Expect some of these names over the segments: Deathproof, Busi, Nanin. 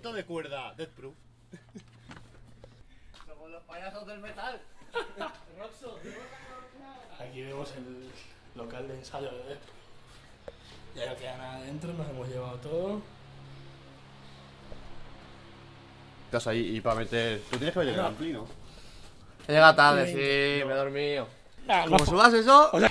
cuarteto de cuerda Deathproof. Somos los payasos del metal. Roxo, aquí vemos el local de ensayo de Deathproof. Ya no queda nada adentro, nos hemos llevado todo. Estás ahí y para meter... Tú tienes que llegar al plino. Llega tarde, sí, me he dormido. Como subas eso... O sea...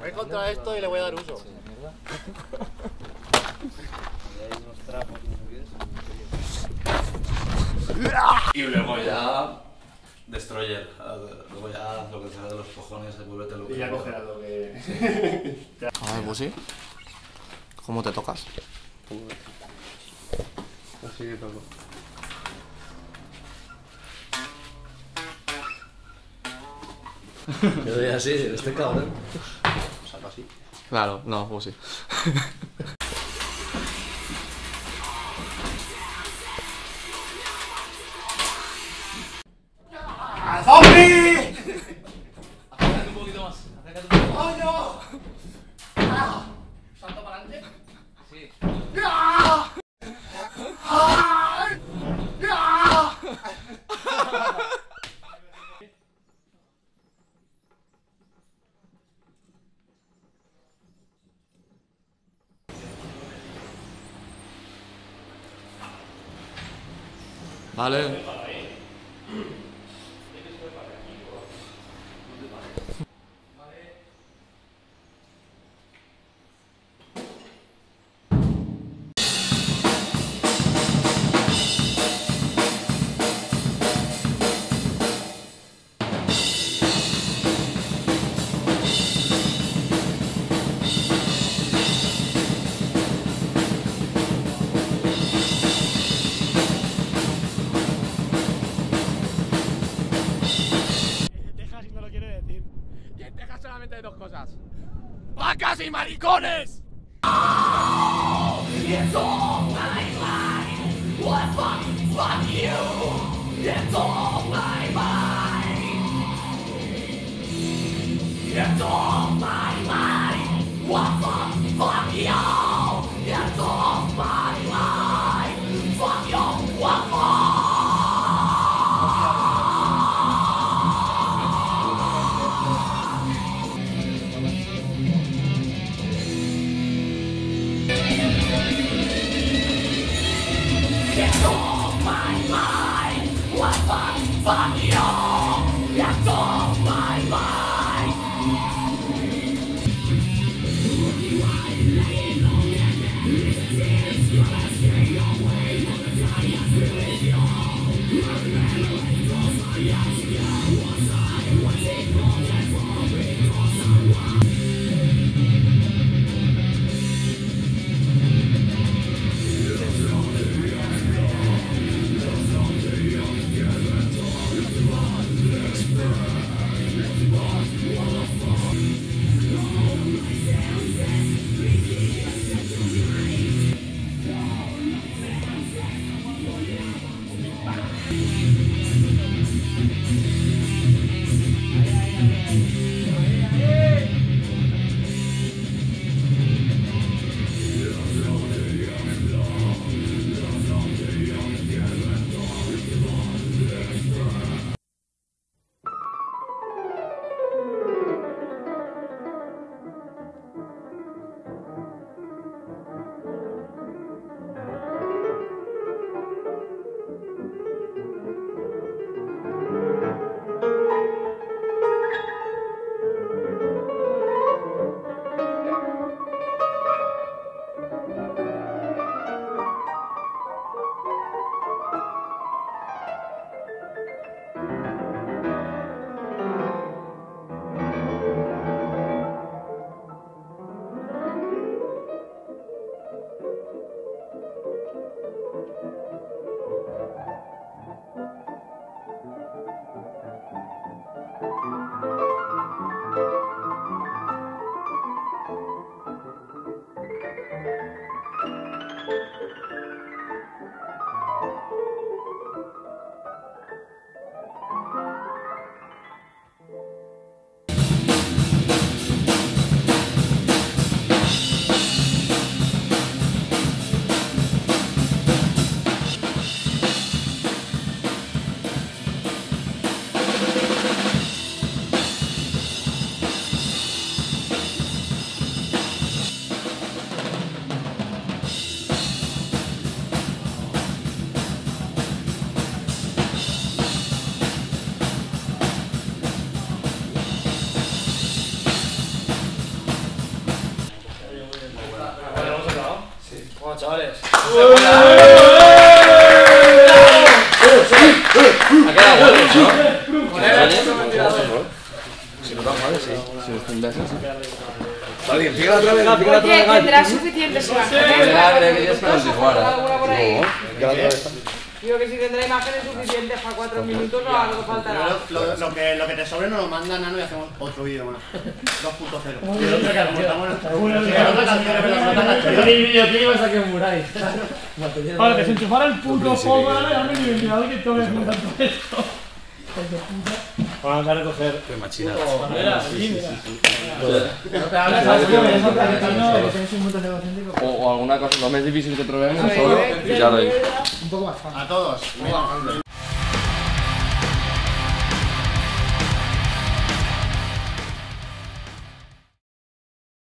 Voy contra esto y le voy a dar uso. Sí, mierda. Hay unos trapos muy bien. Y luego ya... Destroyer, luego ya lo que te da de los cojones, devuélvete lo que... Y ya cogerás lo que... A ver, Busi, ¿cómo te tocas? Así que toco. Yo doy así, este cabrón. Saco así. Claro, no, Busi. ¡Zombie! Acércate un poquito más, acércate un poquito más. ¡Oh, no! ¡Ah! ¿Salto para adelante? Sí. ¡Ah! ¡Ah! ¡Ah! Vale. Solamente de dos cosas: vacas y maricones. Oh, it's all my mind. What fuck you? It's all my mind. It's all my mind. What fuck you? It's all my mind. Fuck you. What fuck? It's all my mind. What fuck, fuck you. It's all my mind. Come on. vamos, chavales. Ha quedado bueno, ¿no? Si nos vamos, ¿vale? Sí. Está bien, fíjala otra vez, fíjala otra vez. Oye, tendrás suficientes imágenes. Digo que si tendrá imágenes suficientes para 4 minutos, no algo faltará. Lo que te sobre nos lo manda Nano y hacemos otro vídeo más. 2.0. Y el otro que a lo mejor está bueno. Para que se enchufara el puto juego, dame mi ventilador que tengo que montar todo esto. Vamos a recoger. Qué machina. O alguna cosa lo más difícil que probemos solo y ya lo digo. Un poco más fácil. A todos.